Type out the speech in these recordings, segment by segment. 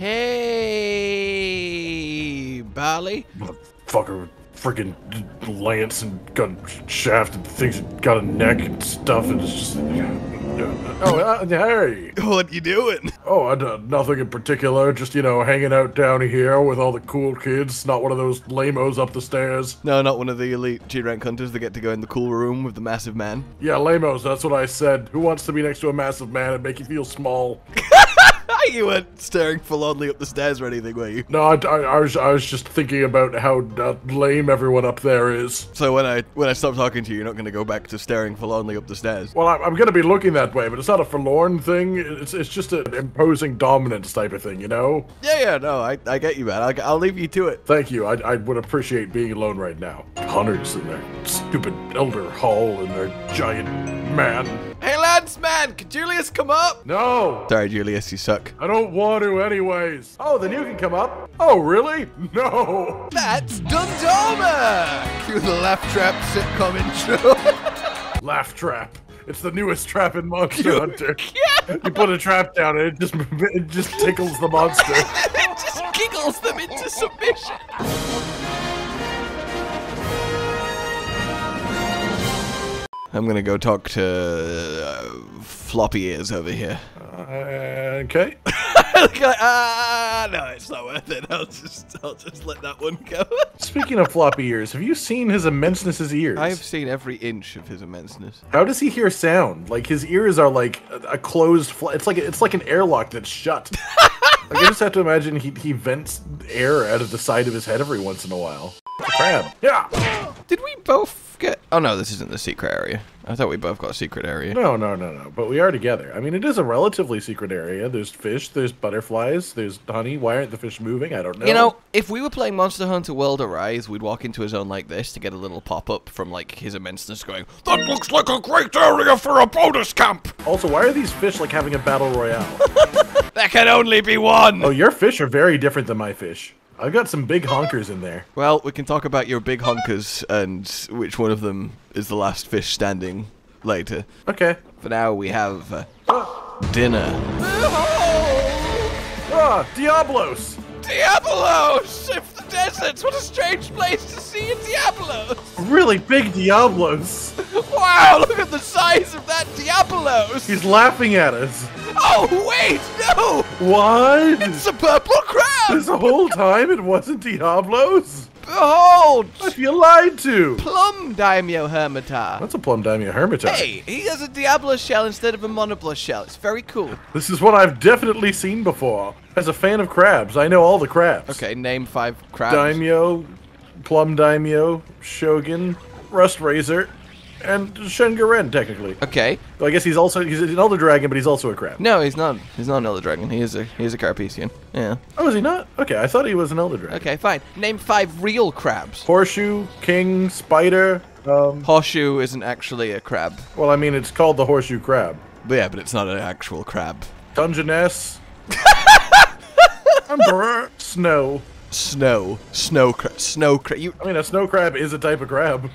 Hey, Bali. Motherfucker with freaking lance and gun shaft and things and got a neck and stuff and it's just... Oh, hey! What you doing? Oh, I done nothing in particular. Just, you know, hanging out down here with all the cool kids. Not one of those lame-os up the stairs. No, not one of the elite G-rank hunters that get to go in the cool room with the massive man. Yeah, lame-os, that's what I said. Who wants to be next to a massive man and make you feel small? You weren't staring forlornly up the stairs or anything, were you? No, I was just thinking about how lame everyone up there is. So when I stop talking to you, you're not going to go back to staring forlornly up the stairs? Well, I'm going to be looking that way, but it's not a forlorn thing. It's just an imposing dominance type of thing, you know? Yeah, no, I get you, man. I'll leave you to it. Thank you. I would appreciate being alone right now. Hunters in their stupid elder hall and their giant man. Hey, lads, man, can Julius come up? No. Sorry, Julius, you suck. I don't want to anyways. Oh, then you can come up. Oh, really? No. That's Dundorma. Cue the laugh trap sitcom intro. Laugh trap. It's the newest trap in Monster Hunter. Yeah. You put a trap down and it just tickles the monster. It just giggles them into submission. I'm gonna go talk to floppy ears over here. Okay. No, it's not worth it. I'll just let that one go. Speaking of floppy ears, have you seen his immenseness's ears? I've seen every inch of his immenseness. How does he hear sound? Like his ears are like a closed. It's like an airlock that's shut. Like, I just have to imagine he vents air out of the side of his head every once in a while. Crab. Yeah. Did we both get? Oh no, this isn't the secret area. I thought we both got a secret area. No. But we are together. I mean, it is a relatively secret area. There's fish. There's butterflies. There's honey. Why aren't the fish moving? I don't know. You know, if we were playing Monster Hunter World Arise, we'd walk into a zone like this to get a little pop-up from like his immenseness going, "That looks like a great area for a bonus camp." Also, why are these fish like having a battle royale? There can only be one. Oh, your fish are very different than my fish. I've got some big honkers in there. Well, we can talk about your big honkers and which one of them is the last fish standing later. Okay. For now, we have dinner. DIABLOS! DIABLOS! If the deserts, what a strange place to see a DIABLOS! A really big DIABLOS! Wow, look at the size of that DIABLOS! He's laughing at us. Oh, wait, no! What? It's a purple crab! This whole time it wasn't DIABLOS? Behold! I feel lied to! Plum Daimyo Hermitaur. That's a Plum Daimyo Hermitaur. Hey, he has a DIABLOS shell instead of a Monoblast shell. It's very cool. This is what I've definitely seen before. As a fan of crabs, I know all the crabs. Okay, name 5 crabs. Daimyo, Plum Daimyo, Shogun, Rust Razor. And Shengaren, technically. Okay. So I guess he's an elder dragon, but he's also a crab. No, he's not. He's not an elder dragon. He is a Carpathian. Yeah. Oh, is he not? Okay, I thought he was an elder dragon. Okay, fine. Name 5 real crabs. Horseshoe, king, spider. Horseshoe isn't actually a crab. Well, I mean, it's called the horseshoe crab. But yeah, but it's not an actual crab. Dungeness. Snow. Snow. Snow crab. Snow crab. I mean, a snow crab is a type of crab.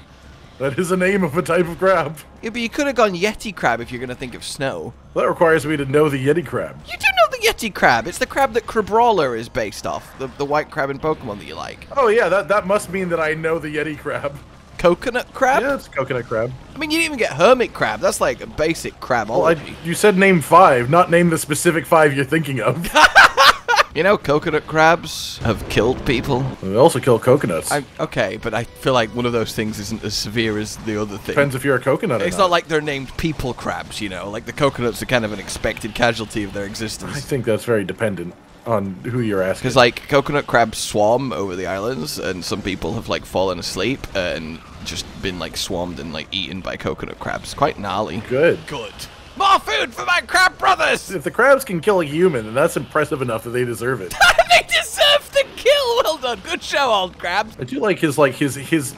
That is the name of a type of crab. Yeah, but you could have gone Yeti crab if you're going to think of snow. That requires me to know the Yeti crab. You do know the Yeti crab. It's the crab that Crabrawler is based off. The white crab in Pokemon that you like. Oh, yeah. That must mean that I know the Yeti crab. Coconut crab? Yeah, it's coconut crab. I mean, you didn't even get hermit crab. That's like a basic crabology. Well, you said name 5, not name the specific 5 you're thinking of. You know, coconut crabs have killed people. They also kill coconuts. Okay, but I feel like one of those things isn't as severe as the other thing. Depends if you're a coconut or not. It's not like they're named people crabs, you know? Like, the coconuts are kind of an expected casualty of their existence. I think that's very dependent on who you're asking. Because, like, coconut crabs swarm over the islands, and some people have, like, fallen asleep and just been, like, swarmed and, like, eaten by coconut crabs. Quite gnarly. Good. More food for my crab brothers! If the crabs can kill a human, then that's impressive enough that they deserve it. They deserve the kill! Well done. Good show, old crabs. I do like his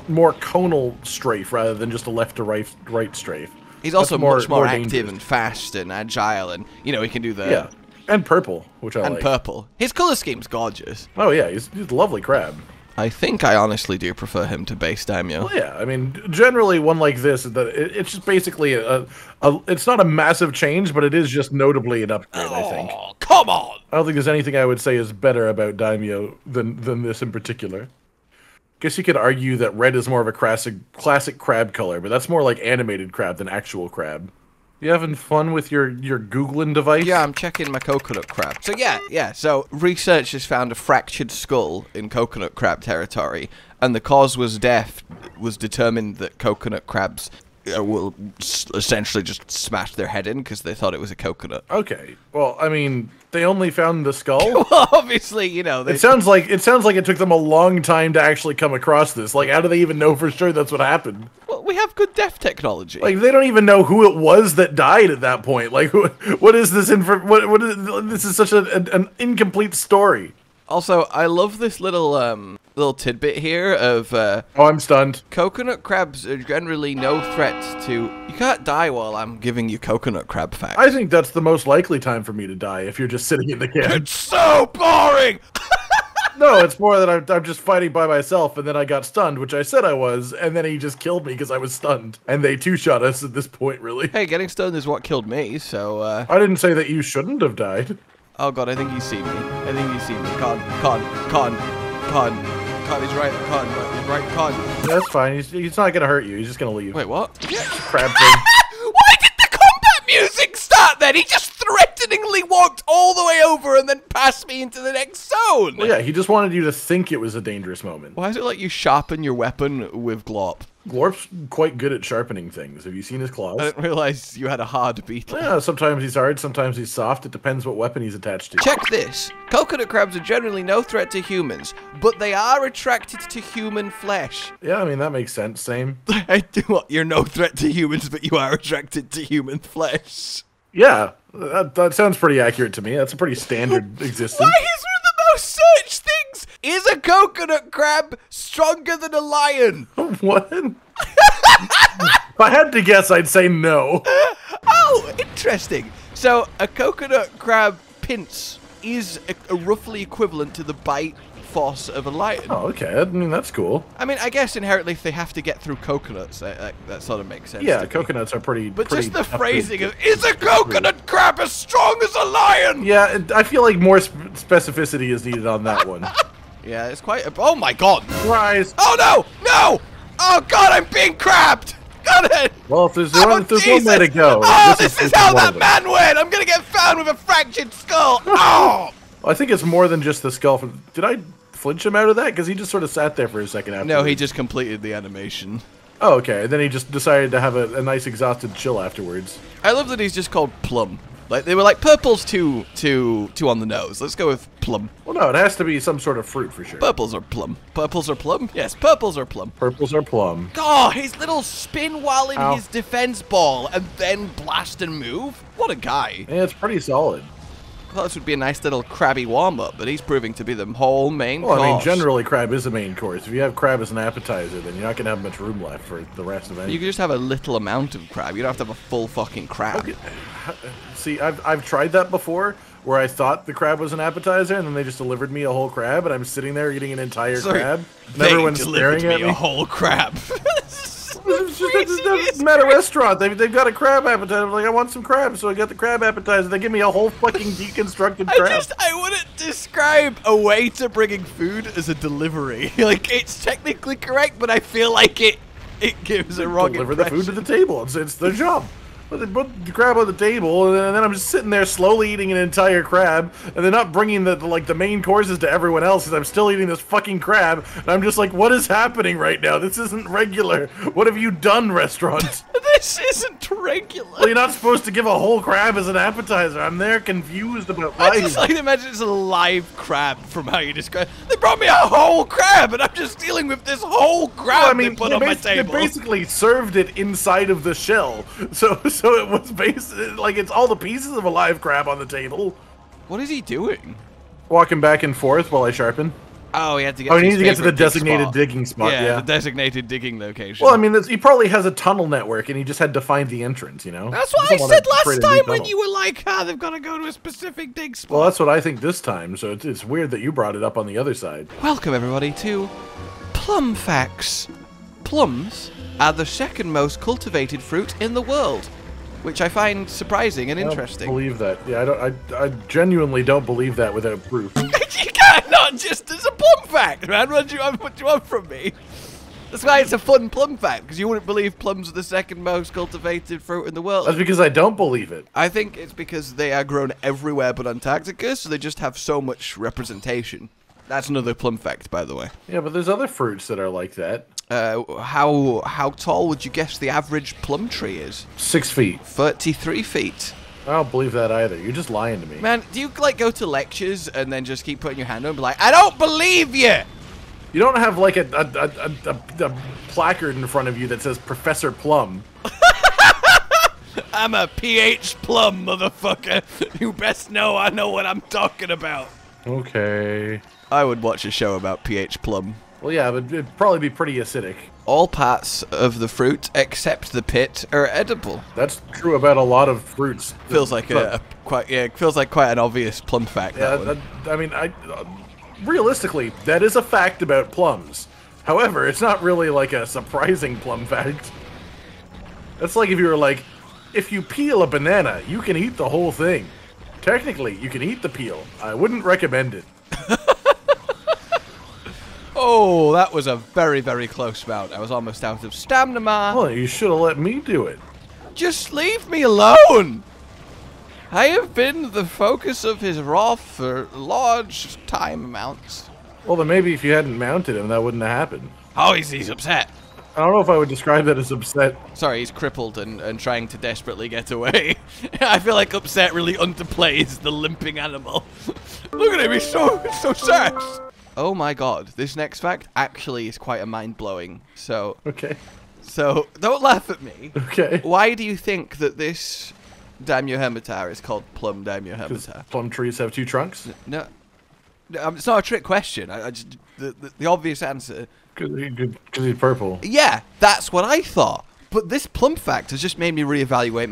more conal strafe rather than just a left to right strafe. He's also much more active dangerous. And fast and agile, and you know he can do the yeah. And purple, which I like. And purple. His color scheme's gorgeous. Oh yeah, he's a lovely crab. I think I honestly do prefer him to base Daimyo. Well, yeah, I mean, generally one like this, it's just basically it's not a massive change, but it is just notably an upgrade, I think. Come on! I don't think there's anything I would say is better about Daimyo than this in particular. I guess you could argue that red is more of a classic crab color, but that's more like animated crab than actual crab. You having fun with your Googling device? Yeah, I'm checking my coconut crab. So yeah. So researchers found a fractured skull in coconut crab territory, and the cause was death. Was determined that coconut crabs will essentially just smash their head in because they thought it was a coconut. Okay. Well, I mean, they only found the skull. Well, obviously, you know. It sounds like it took them a long time to actually come across this. Like, how do they even know for sure that's what happened? Well, we have good death technology. Like, they don't even know who it was that died at that point. Like, what is this info? What is this? Is such an incomplete story. Also, I love this little tidbit here of oh, I'm stunned. Coconut crabs are generally no threat to. You can't die while I'm giving you coconut crab facts. I think that's the most likely time for me to die if you're just sitting in the can. It's so boring. No, it's more that I'm just fighting by myself, and then I got stunned, which I said I was, and then he just killed me because I was stunned. And they two-shot us at this point, really. Hey, getting stunned is what killed me, so... I didn't say that you shouldn't have died. Oh, God, I think he's seen me. I think he's seen me. Con, he's right. Con. Yeah, that's fine. He's not going to hurt you. He's just going to leave. Wait, what? Crab thing. Why did the combat music start then? He just threateningly walked all the way over and then passed me into the next zone. Well, yeah, he just wanted you to think it was a dangerous moment. Why is it like you sharpen your weapon with Glorp? Glorp's quite good at sharpening things. Have you seen his claws? I didn't realize you had a hard beetle. Yeah, sometimes he's hard, sometimes he's soft. It depends what weapon he's attached to. Check this. Coconut crabs are generally no threat to humans, but they are attracted to human flesh. Yeah, I mean, that makes sense. Same. You're no threat to humans, but you are attracted to human flesh. Yeah, that sounds pretty accurate to me. That's a pretty standard existence. Why is one of the most searched things? Is a coconut crab stronger than a lion? What? If I had to guess, I'd say no. Oh, interesting. So a coconut crab pinch is a roughly equivalent to the bite force of a lion. Oh, okay. I mean, that's cool. I mean, I guess inherently if they have to get through coconuts, that sort of makes sense. Yeah, coconuts are pretty... But pretty just the phrasing of, is a coconut crab as strong as a lion? Yeah, I feel like more specificity is needed on that one. Yeah, it's quite... Oh, my God. Rise. Oh, no! No! Oh, God, I'm being crabbed! Got it! Well, if there's one way to go... Oh, this is how that man went! I'm going to get found with a fractured skull! Oh! I think it's more than just the skull from... Did I... flinch him out of that? Because he just sort of sat there for a second after. No, he just completed the animation. Oh, okay. And then he just decided to have a nice exhausted chill afterwards. I love that he's just called Plum. Like, they were like, purple's too on the nose. Let's go with Plum. Well, no, it has to be some sort of fruit for sure. Purples are Plum. Purples are Plum? Yes, purples are Plum. Purples are Plum. Oh, his little spin while in his defense ball and then blast and move? What a guy. Yeah, it's pretty solid. I thought this would be a nice little crabby warm-up, but he's proving to be the whole main course. Well, I mean, generally crab is the main course. If you have crab as an appetizer, then you're not going to have much room left for the rest of it. You can just have a little amount of crab. You don't have to have a full fucking crab. Okay. See, I've tried that before, where I thought the crab was an appetizer, and then they just delivered me a whole crab, and I'm sitting there eating an entire crab. And everyone's staring at me. A whole crab. It's not a restaurant. They've got a crab appetizer. I'm like, I want some crab, so I got the crab appetizer. They give me a whole fucking deconstructed crab. I wouldn't describe a way to bringing food as a delivery. Like, it's technically correct, but I feel like it gives a wrong impression. Deliver the food to the table. It's their job. But they put the crab on the table, and then I'm just sitting there slowly eating an entire crab, and they're not bringing the main courses to everyone else, because I'm still eating this fucking crab, and I'm just like, what is happening right now? This isn't regular. What have you done, restaurant? This isn't regular. Well, you're not supposed to give a whole crab as an appetizer. I'm there confused about life. I just like to imagine it's a live crab from how you describe it. They brought me a whole crab, and I'm just dealing with this whole crab they put on my table. They basically served it inside of the shell, so it was basically, like, it's all the pieces of a live crab on the table. What is he doing? Walking back and forth while I sharpen. Oh, he had to get. Oh, he needs to get to the designated digging spot. Yeah, the designated digging location. Well, I mean, he probably has a tunnel network, and he just had to find the entrance. You know. That's what I said last time when you were like, "Ah, they've got to go to a specific dig spot." Well, that's what I think this time. So it's weird that you brought it up on the other side. Welcome everybody to Plum Facts. Plums are the second most cultivated fruit in the world. which I find surprising and interesting. I don't believe that. Yeah, I genuinely don't believe that without proof. You can't, not just as a plum fact, man. What do you want from me? That's why it's a fun plum fact, because you wouldn't believe plums are the second most cultivated fruit in the world. That's because I don't believe it. I think it's because they are grown everywhere but Antarctica, so they just have so much representation. That's another plum fact, by the way. Yeah, but there's other fruits that are like that. How tall would you guess the average plum tree is? 6 feet. 33 feet. I don't believe that either. You're just lying to me. Man, do you, like, go to lectures and then just keep putting your hand on and be like, I don't believe you! You don't have, like, a placard in front of you that says Professor Plum. I'm a PH Plum, motherfucker. You best know I know what I'm talking about. Okay. I would watch a show about PH Plum. Well, yeah, but it'd probably be pretty acidic. All parts of the fruit, except the pit, are edible. That's true about a lot of fruits. Feels like quite an obvious plum fact. Yeah, that I mean, realistically, that is a fact about plums. However, it's not really like a surprising plum fact. That's like if you were like, if you peel a banana, you can eat the whole thing. Technically, you can eat the peel. I wouldn't recommend it. Oh, that was a very, very close bout. I was almost out of stamina. Well, you should have let me do it. Just leave me alone. I have been the focus of his wrath for large time amounts. Well, then maybe if you hadn't mounted him, that wouldn't have happened. Oh, he's upset. I don't know if I would describe that as upset. Sorry, he's crippled and trying to desperately get away. I feel like upset really underplays the limping animal. Look at him, he's so sad. Oh my god, this next fact actually is quite a mind-blowing, so... Okay. So, don't laugh at me. Okay. Why do you think that this Daimyo Hermitaur is called Plum Daimyo Hermitaur? Plum trees have 2 trunks? No, it's not a trick question. I just, the obvious answer... Because he's purple. Yeah, that's what I thought. But this plum fact has just made me reevaluate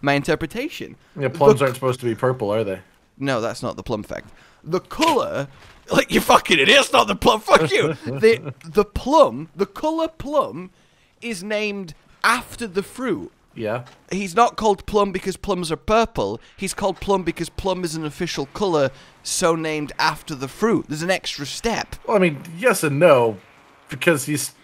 my interpretation. Yeah, plums aren't supposed to be purple, are they? No, that's not the plum fact. The colour... Like, you fucking idiot, it's not the plum, fuck you! The colour plum is named after the fruit. Yeah. He's not called plum because plums are purple, he's called plum because plum is an official colour, so named after the fruit. There's an extra step. Well, I mean, yes and no, because he's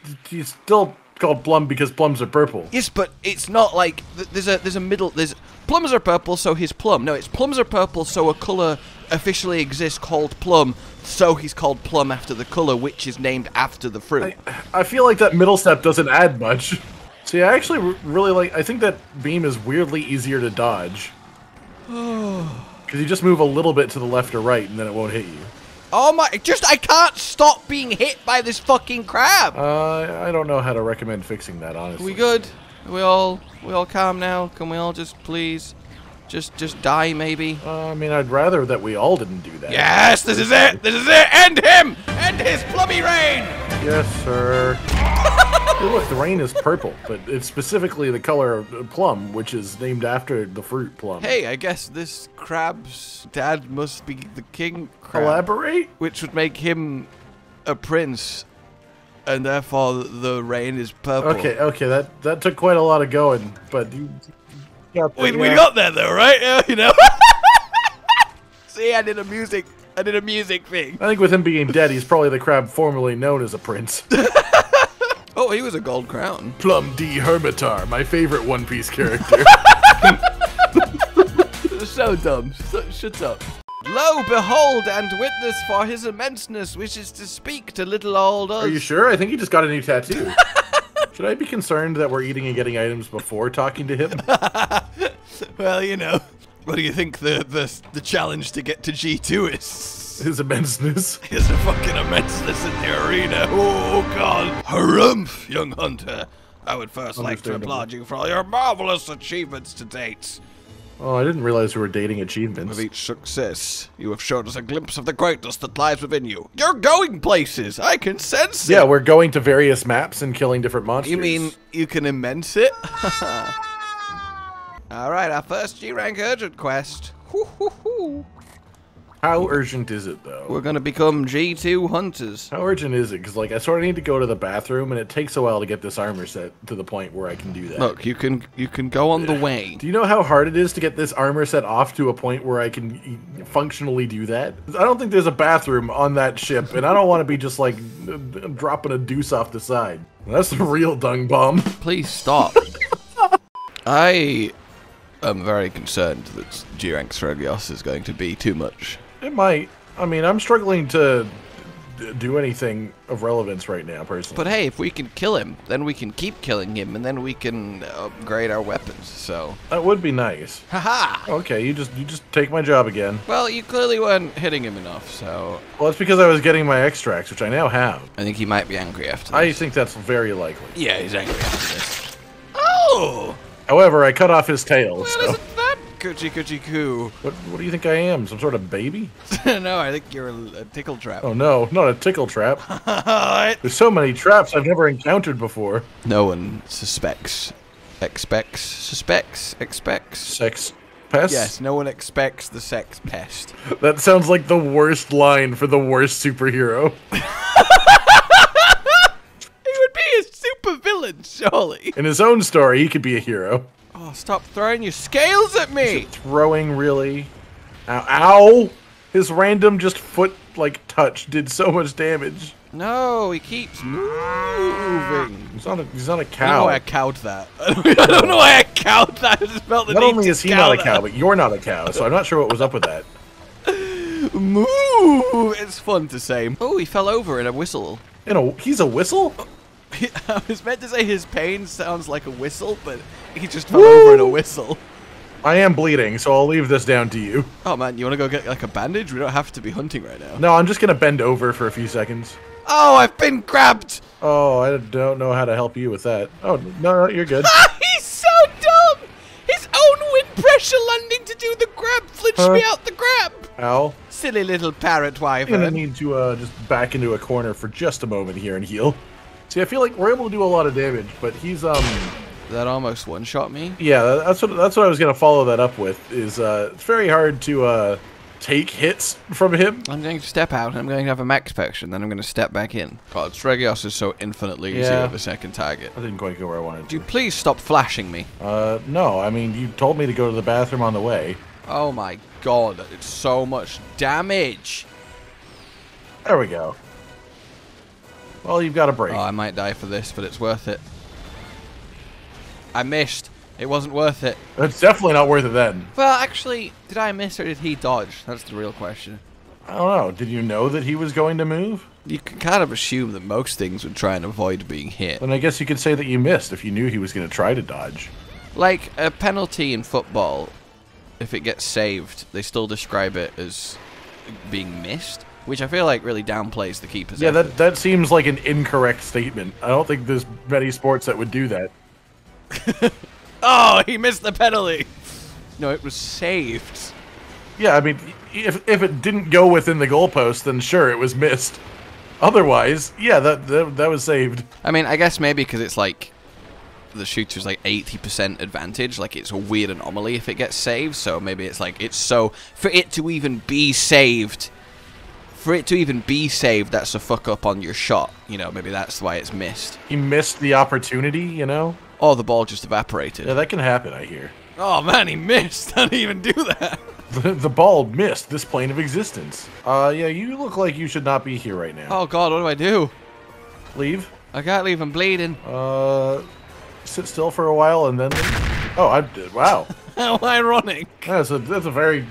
still called plum because plums are purple. Yes, but it's not like, there's a middle, there's plums are purple, so he's plum. No, it's plums are purple, so a colour officially exists called plum, so he's called plum after the colour, which is named after the fruit. I feel like that middle step doesn't add much. See, I actually really like, I think that beam is weirdly easier to dodge. Because you just move a little bit to the left or right and then it won't hit you. Oh my, I can't stop being hit by this fucking crab! I don't know how to recommend fixing that, honestly. Are we good? Are we all calm now? Can we all just please... Just die, maybe? I mean, I'd rather that we all didn't do that. Yes, this is it! This is it! End him! End his plummy rain! Yes, sir. Hey, look, the rain is purple, but it's specifically the color of plum, which is named after the fruit plum. Hey, I guess this crab's dad must be the king crab. Elaborate? Which would make him a prince, and therefore the rain is purple. Okay, that took quite a lot of going, but... We got there though, right? Yeah, you know. See, I did a music thing. I think with him being dead, he's probably the crab formerly known as a prince. Oh, he was a gold crown. Plum D Hermitaur, my favorite One Piece character. So dumb. Shut up. Lo, behold, and witness for his immenseness wishes to speak to little old us. Are you sure? I think he just got a new tattoo. Should I be concerned that we're eating and getting items before talking to him? Well, you know. What do you think the challenge to get to G2 is? His immenseness. His fucking immenseness in the arena. Oh, God. Harumph, young hunter. I would first like to applaud you for all your marvelous achievements to date. Oh, I didn't realize we were dating achievements. With each success, you have shown us a glimpse of the greatness that lies within you. You're going places! I can sense it! Yeah, we're going to various maps and killing different monsters. You mean you can immense it? Alright, our first G Rank Urgent quest. Hoo hoo hoo. How urgent is it, though? We're going to become G2 hunters. How urgent is it? Because, like, I sort of need to go to the bathroom, and it takes a while to get this armor set to the point where I can do that. Look, you can go on the way. Do you know how hard it is to get this armor set off to a point where I can functionally do that? I don't think there's a bathroom on that ship, and I don't want to be just, like, dropping a deuce off the side. That's the real dung bomb. Please stop. I am very concerned that G Rank Srogios is going to be too much. It might. I mean, I'm struggling to do anything of relevance right now, personally. But hey, if we can kill him, then we can keep killing him, and then we can upgrade our weapons, so... That would be nice. Haha! Okay, you just take my job again. Well, you clearly weren't hitting him enough, so... Well, it's because I was getting my extracts, which I now have. I think he might be angry after this. I think that's very likely. Yeah, he's angry after this. Oh! However, I cut off his tail, well, so... Coochie-coochie-coo. What do you think I am? Some sort of baby? No, I think you're a tickle trap. Oh no, not a tickle trap. There's so many traps I've never encountered before. No one suspects. Expects. Suspects. Expects. Sex pest? Yes, no one expects the sex pest. That sounds like the worst line for the worst superhero. He would be a super villain, surely. In his own story, he could be a hero. Oh, stop throwing your scales at me! Is it throwing, really? Ow, ow! His random just foot, like, touch did so much damage. No, he keeps moving. He's not a cow. I don't know why I cowed that. I don't know why I cowed that. I just felt the need to cow that. Not only is he not a cow, but you're not a cow, so I'm not sure what was up with that. Move! It's fun to say. Oh, he fell over in a whistle. He's a whistle? I was meant to say his pain sounds like a whistle, but he just fell over in a whistle. I am bleeding, so I'll leave this down to you. Oh man, you want to go get like a bandage? We don't have to be hunting right now. No, I'm just going to bend over for a few seconds. Oh, I've been grabbed! Oh, I don't know how to help you with that. Oh, no, you're good. He's so dumb! His own wind pressure landing to do the grab flitched me out the grab! Ow. Silly little parrot wife. I'm going to need to just back into a corner for just a moment here and heal. See, I feel like we're able to do a lot of damage, but he's That almost one-shot me. Yeah, that's what I was gonna follow that up with. Is it's very hard to take hits from him. I'm going to step out. I'm going to have a max potion, then I'm going to step back in. God, Srogios is so infinitely easy with the second target. I didn't quite go where I wanted to. Dude, please stop flashing me. No. I mean, you told me to go to the bathroom on the way. Oh my God, it's so much damage. There we go. Well, you've got a break. Oh, I might die for this, but it's worth it. I missed. It wasn't worth it. It's definitely not worth it then. Well, actually, did I miss or did he dodge? That's the real question. I don't know. Did you know that he was going to move? You can kind of assume that most things would try and avoid being hit. Then I guess you could say that you missed if you knew he was going to try to dodge. Like a penalty in football, if it gets saved, they still describe it as being missed. Which I feel like really downplays the keeper's effort. That seems like an incorrect statement. I don't think there's many sports that would do that. Oh, he missed the penalty. No, it was saved. Yeah, I mean, if it didn't go within the goalpost, then sure, it was missed. Otherwise, yeah, that was saved. I mean, I guess maybe because it's like the shooter's like 80% advantage. Like it's a weird anomaly if it gets saved. So maybe it's like for it to even be saved. For it to even be saved, that's a fuck up on your shot. You know, maybe that's why it's missed. He missed the opportunity, you know? Oh, the ball just evaporated. Yeah, that can happen, I hear. Oh, man, he missed. I didn't even do that. The ball missed this plane of existence. Yeah, you look like you should not be here right now. Oh, God, what do I do? Leave? I can't leave. I'm bleeding. Sit still for a while and then... Oh, I did. Wow. How ironic. That's a very...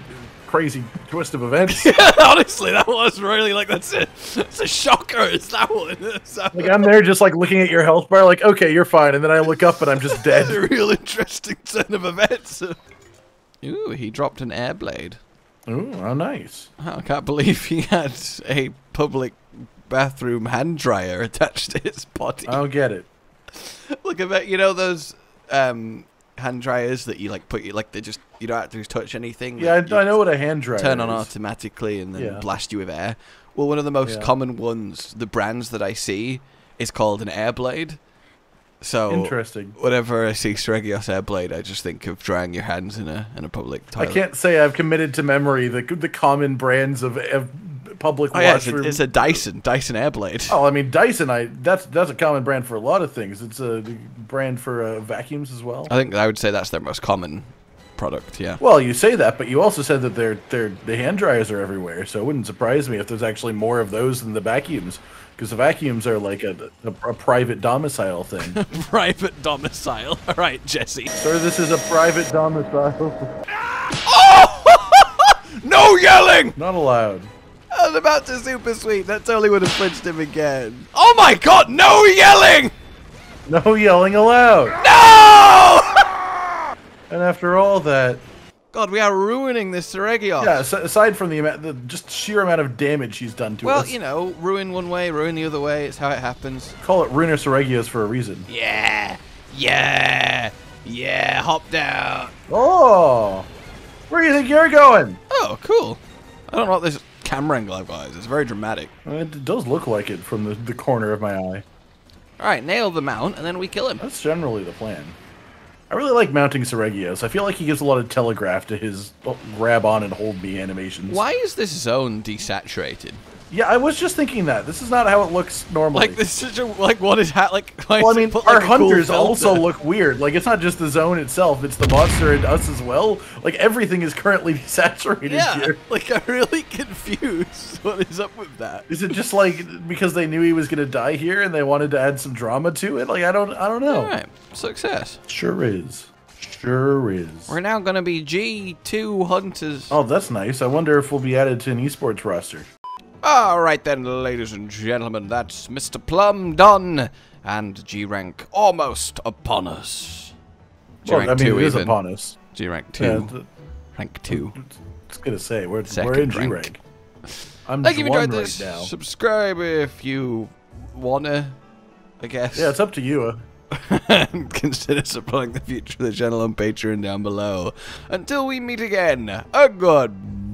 crazy twist of events. Yeah, honestly, that was really like that's a shocker. It's that one. So. Like I'm there just like looking at your health bar, like okay, you're fine, and then I look up and I'm just dead. That's a real interesting turn of events. Ooh, he dropped an air blade. Ooh, how nice. I can't believe he had a public bathroom hand dryer attached to his body. I don't get it. Look at that. You know those hand dryers that you like put you like they just you don't have to touch anything. Yeah, I know what a hand dryer. Turn on is. Automatically and then blast you with air. Well, one of the most common ones, the brands that I see, is called an air blade, So interesting. Whenever I see Sregios Airblade, I just think of drying your hands in a public toilet. I can't say I've committed to memory the common brands of public washroom. It's a Dyson Airblade. Oh, I mean Dyson. That's a common brand for a lot of things. It's a brand for vacuums as well. I think I would say that's their most common product. Yeah. Well, you say that, but you also said that the hand dryers are everywhere. So it wouldn't surprise me if there's actually more of those than the vacuums. Because the vacuums are like a private domicile thing. Private domicile. All right, Jesse. Sir, this is a private domicile. Oh! No yelling! Not allowed. I was about to super sweep. That totally would have flinched him again. Oh my god, no yelling! No yelling allowed. No! And after all that... God, we are ruining this Sregios. Yeah, aside from the just sheer amount of damage he's done to us. Well, you know, ruin one way, ruin the other way. It's how it happens. Call it Ruiner Sregios for a reason. Yeah, yeah, yeah. Hop down. Oh, where do you think you're going? Oh, cool. I don't like this camera angle I've got. It's very dramatic. It does look like it from the corner of my eye. All right, nail the mount, and then we kill him. That's generally the plan. I really like mounting Sregios. I feel like he gives a lot of telegraph to his grab on and hold me animations. Why is this zone desaturated? Yeah, I was just thinking that. This is not how it looks normally. Like this is such a, like what is that? Like well, I mean, our hunters also look weird. Like it's not just the zone itself; it's the monster and us as well. Like everything is currently desaturated here. Like I'm really confused. What is up with that? Is it just like because they knew he was gonna die here and they wanted to add some drama to it? Like I don't know. All right, success. Sure is. Sure is. We're now gonna be G2 hunters. Oh, that's nice. I wonder if we'll be added to an esports roster. Alright then, ladies and gentlemen, that's Mr. Plum done, and G Rank almost upon us. G Rank 2 is upon us. G Rank 2. Yeah, rank 2. It's gonna say, we're in G Rank. I'm just enjoyed this. Right now. Subscribe if you wanna, I guess. Yeah, it's up to you. Consider supporting the future of the channel on Patreon down below. Until we meet again, goodbye.